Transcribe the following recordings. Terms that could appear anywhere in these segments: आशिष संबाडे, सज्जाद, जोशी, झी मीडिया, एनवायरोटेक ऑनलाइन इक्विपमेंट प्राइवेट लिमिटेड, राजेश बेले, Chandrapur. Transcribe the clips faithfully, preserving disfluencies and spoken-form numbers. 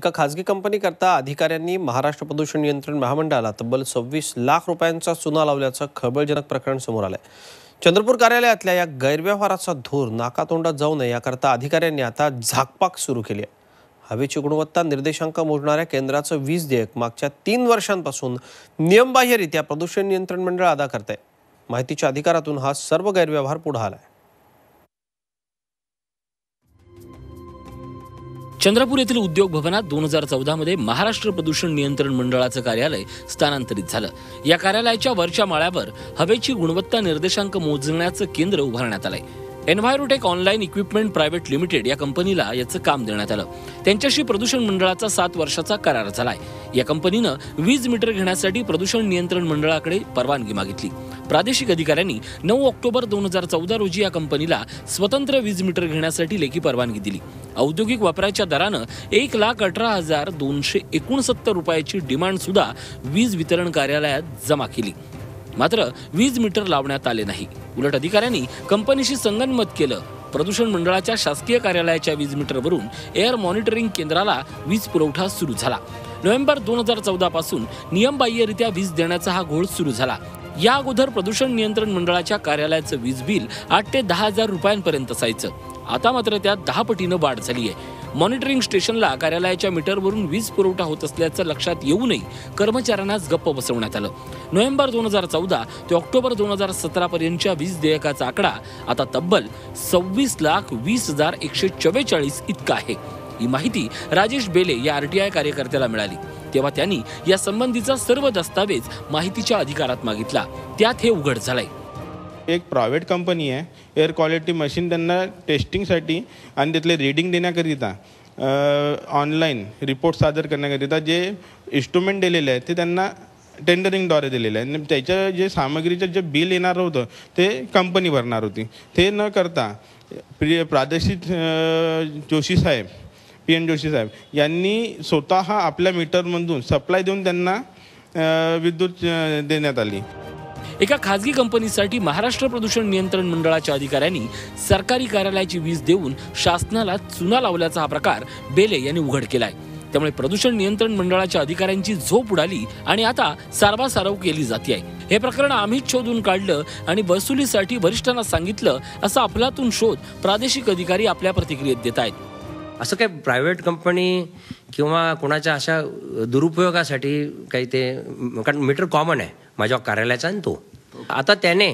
एका खाजगी कंपनीकरता अधिकाऱ्यांनी महाराष्ट्र प्रदूषण नियंत्रण महामंडळाला तब्बल सव्वीस लाख रुपयांचा चुना लावल्याचं खळबळजनक प्रकरण समोर आलंय। चंद्रपूर कार्यालयातल्या या गैरव्यवहाराचा धूर नाकातोंडात जाऊ नये याकरता अधिकाऱ्यांनी आता झाकपाक सुरू केली आहे। हवेची गुणवत्ता निर्देशांक मोजणाऱ्या केंद्राचं वीज देयक मागच्या तीन वर्षांपासून नियमबाह्यरित्या प्रदूषण नियंत्रण मंडळ अदा करते। माहितीच्या अधिकारातून हा सर्व गैरव्यवहार पुढे आलाय। चंद्रपूर येथील उद्योग भवनात दोन हजार चौदा मध्ये महाराष्ट्र प्रदूषण नियंत्रण मंडळाचं कार्यालय स्थानांतरित झालं। या कार्यालयाच्या वरच्या माळ्यावर हवेची गुणवत्ता निर्देशांक मोजण्याचं केंद्र उभारण्यात आलंय। एनवायरोटेक ऑनलाइन इक्विपमेंट प्राइवेट लिमिटेड या कंपनीला याचं काम देण्यात आलं। त्यांच्याशी प्रदूषण मंडळाचा सात वर्षाचा करार झालाय। या कंपनीनं वीज मीटर घेण्यासाठी प्रदूषण नियंत्रण मंडळाकडे परवानगी मागितली। प्रादेशिक अधिकाऱ्यांनी नऊ ऑक्टोबर दोन हजार चौदा रोजी या कंपनीला स्वतंत्र वीज मीटर घेण्यासाठी लेखी परवानगी दिली। औद्योगिक वापराच्या दरानं एक लाख अठरा हजार दोनशे एकोणसत्तर रुपयाची डिमांड सुद्धा वीज वितरण कार्यालयात जमा केली, मात्र वीज मीटर लावण्यात आले नाही। उलट अधिकाऱ्यांनी कंपनीशी संगनमत केलं। प्रदूषण मंडळाच्या शासकीय कार्यालयाच्या वीज मीटरवरून एअर मॉनिटरिंग केंद्राला वीज पुरवठा सुरू झाला। नोव्हेंबर दोन हजार चौदा पासून नियमबाह्यरित्या वीज देण्याचा हा घोळ सुरू झाला। या अगोदर प्रदूषण नियंत्रण मंडळाच्या कार्यालयाचं वीज बिल आठ ते दहा हजार रुपयांपर्यंत असायचं। आता मात्र त्यात दहा पटीनं वाढ झाली आहे। मॉनिटरिंग स्टेशनला कार्यालयाच्या मीटरवरून वीज पुरवठा होत असल्याचं लक्षात येऊनही कर्मचाऱ्यांनाच गप्प बसवण्यात आलं। नोव्हेंबर दोन हजार चौदा ते ऑक्टोबर दोन हजार सतरा पर्यंतच्या वीज देयकाचा आकडा आता तब्बल सव्वीस लाख वीस हजार एकशे चव्वेचाळीस इतका आहे। ही माहिती राजेश बेले या आरटीआय कार्यकर्त्याला मिळाली तेव्हा त्यांनी या संबंधीचा सर्व दस्तावेज माहितीच्या अधिकारात मागितला। त्यात हे उघड झालंय। एक प्राइवेट कंपनी आहे। एअर क्वालिटी मशीन त्यांना टेस्टिंगसाठी आणि त्यातले रीडिंग देण्याकरिता ऑनलाईन रिपोर्ट सादर करण्याकरिता जे इन्स्ट्रुमेंट दिलेले आहेत ते त्यांना टेंडरिंगद्वारे दिलेलं आहे। त्याच्या जे सामग्रीचं जे बिल येणार होतं ते कंपनी भरणार होती। ते न करता प्रादेशिक जोशी साहेब पी एन जोशी साहेब यांनी स्वतः आपल्या मीटरमधून सप्लाय देऊन त्यांना विद्युत देण्यात आली। एका खाजगी कंपनीसाठी महाराष्ट्र प्रदूषण नियंत्रण मंडळाच्या अधिकाऱ्यांनी सरकारी कार्यालयाची वीज देऊन शासनाला चुना लावल्याचा हा प्रकार बेले यांनी उघड केलाय। त्यामुळे प्रदूषण नियंत्रण मंडळाच्या अधिकाऱ्यांची झोप उडाली आणि आता सारवासारव केली जाते आहे। हे प्रकरण आम्हीच शोधून काढलं आणि वसुलीसाठी वरिष्ठांना सांगितलं असा अफलातून शोध प्रादेशिक अधिकारी आपल्या प्रतिक्रियेत देत आहेत। असं काही प्रायव्हेट कंपनी किंवा कोणाच्या अशा दुरुपयोगासाठी काही ते, कारण मीटर कॉमन आहे माझ्या कार्यालयाचा आणि तो आता त्याने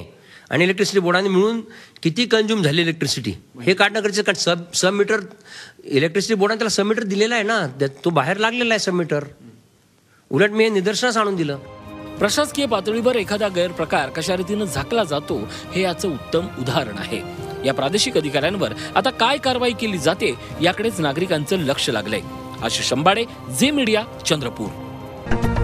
आणि इलेक्ट्रिसिटी बोर्डाने मिळून किती कंझ्युम झाली इलेक्ट्रिसिटी हे काढणं गरजेचं, कारण सब सब मीटर इलेक्ट्रिसिटी बोर्डाने त्याला सब मीटर दिलेला आहे ना, तो बाहेर लागलेला आहे सब मीटर। उलट मी हे निदर्शनास आणून दिलं। प्रशासकीय पातळीवर एखादा गैरप्रकार कशा रीतीनं झाकला जातो हे याचं उत्तम उदाहरण आहे। या प्रादेशिक अधिकाऱ्यांवर आता काय कारवाई केली जाते याकडेच नागरिकांचं लक्ष लागलंय। आशिष संबाडे, झी मीडिया, चंद्रपूर।